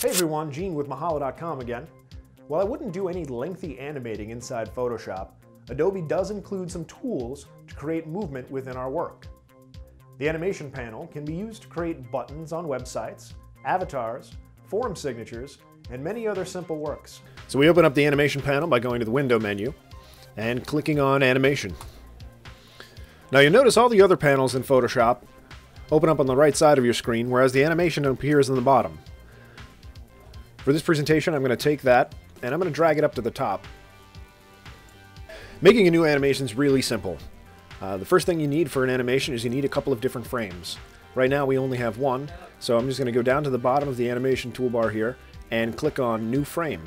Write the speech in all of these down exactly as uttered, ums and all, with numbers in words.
Hey everyone, Gene with Mahalo dot com again. While I wouldn't do any lengthy animating inside Photoshop, Adobe does include some tools to create movement within our work. The Animation Panel can be used to create buttons on websites, avatars, form signatures, and many other simple works. So we open up the Animation Panel by going to the Window menu and clicking on Animation. Now you'll notice all the other panels in Photoshop open up on the right side of your screen, whereas the animation appears in the bottom. For this presentation, I'm going to take that and I'm going to drag it up to the top. Making a new animation is really simple. Uh, the first thing you need for an animation is you need a couple of different frames. Right now we only have one, so I'm just going to go down to the bottom of the animation toolbar here and click on New Frame.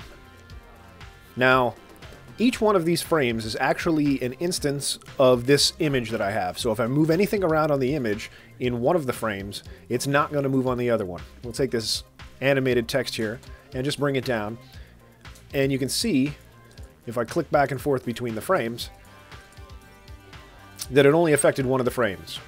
Now, each one of these frames is actually an instance of this image that I have. So if I move anything around on the image in one of the frames, it's not going to move on the other one. We'll take this animated text here and just bring it down. And you can see, if I click back and forth between the frames, that it only affected one of the frames.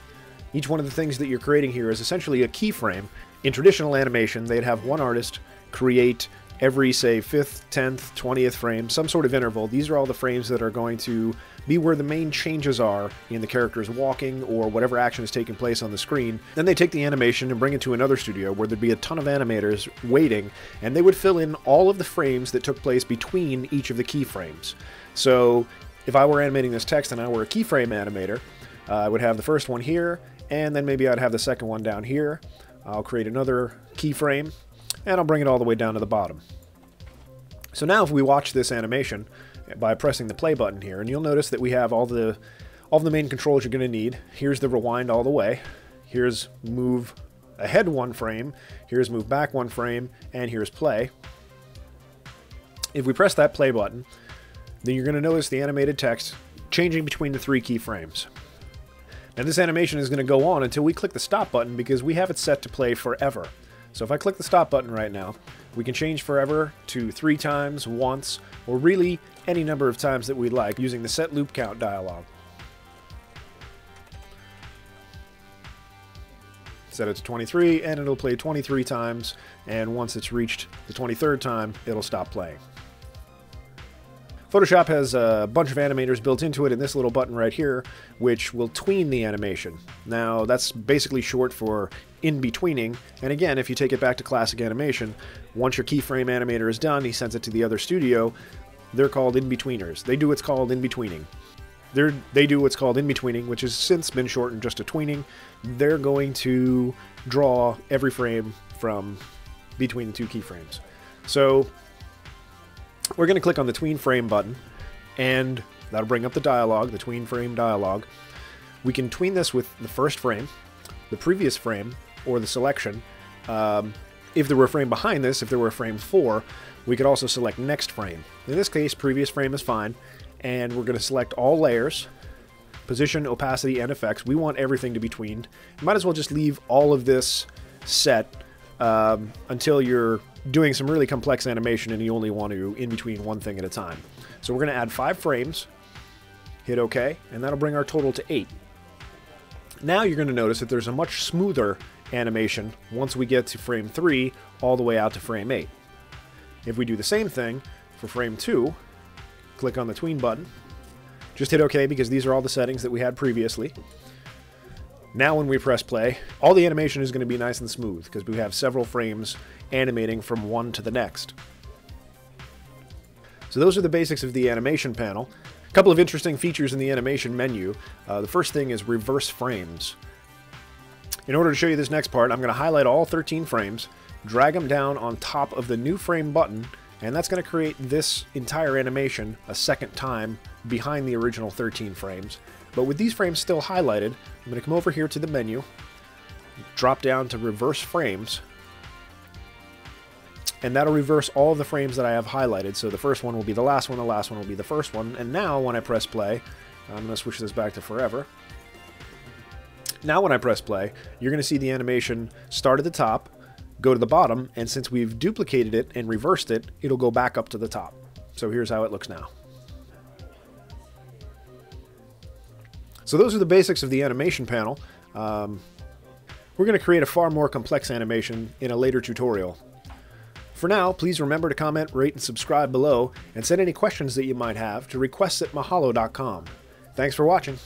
Each one of the things that you're creating here is essentially a keyframe. In traditional animation, they'd have one artist create every, say, fifth, tenth, twentieth frame, some sort of interval. These are all the frames that are going to be where the main changes are in the character's walking or whatever action is taking place on the screen. Then they take the animation and bring it to another studio where there'd be a ton of animators waiting, and they would fill in all of the frames that took place between each of the keyframes. So if I were animating this text and I were a keyframe animator, uh, I would have the first one here, and then maybe I'd have the second one down here. I'll create another keyframe, and I'll bring it all the way down to the bottom. So now if we watch this animation by pressing the play button here, and you'll notice that we have all the all the main controls you're going to need. Here's the rewind all the way, here's move ahead one frame, here's move back one frame, and here's play. If we press that play button, then you're going to notice the animated text changing between the three keyframes. Now this animation is going to go on until we click the stop button because we have it set to play forever. So if I click the stop button right now, we can change forever to three times, once, or really any number of times that we like using the set loop count dialog. Set it to twenty-three and it'll play twenty-three times, and once it's reached the twenty-third time, it'll stop playing. Photoshop has a bunch of animators built into it in this little button right here, which will tween the animation. Now that's basically short for in-betweening, and again, if you take it back to classic animation, once your keyframe animator is done, he sends it to the other studio. They're called in-betweeners. They do what's called in-betweening. They're, they do what's called in-betweening, which has since been shortened just to tweening. They're going to draw every frame from between the two keyframes. So we're going to click on the tween frame button, and that'll bring up the dialog, the tween frame dialog. We can tween this with the first frame, the previous frame, or the selection. Um, if there were a frame behind this, if there were a frame four, we could also select next frame. In this case, previous frame is fine, and we're going to select all layers, position, opacity, and effects. We want everything to be tweened. You might as well just leave all of this set um, until you're doing some really complex animation and you only want to in between one thing at a time. So we're going to add five frames, hit OK, and that'll bring our total to eight. Now you're going to notice that there's a much smoother animation once we get to frame three all the way out to frame eight. If we do the same thing for frame two, click on the tween button, just hit OK because these are all the settings that we had previously. Now when we press play, all the animation is going to be nice and smooth because we have several frames animating from one to the next. So those are the basics of the animation panel. A couple of interesting features in the animation menu. Uh, the first thing is reverse frames. In order to show you this next part, I'm going to highlight all thirteen frames, drag them down on top of the new frame button, and that's going to create this entire animation a second time behind the original thirteen frames. But with these frames still highlighted, I'm going to come over here to the menu, drop down to reverse frames, and that'll reverse all of the frames that I have highlighted. So the first one will be the last one, the last one will be the first one, and now when I press play, I'm going to switch this back to forever. Now when I press play, you're going to see the animation start at the top, go to the bottom, and since we've duplicated it and reversed it, it'll go back up to the top. So here's how it looks now. So those are the basics of the animation panel. Um, we're going to create a far more complex animation in a later tutorial. For now, please remember to comment, rate, and subscribe below, and send any questions that you might have to requests at Mahalo dot com. Thanks for watching.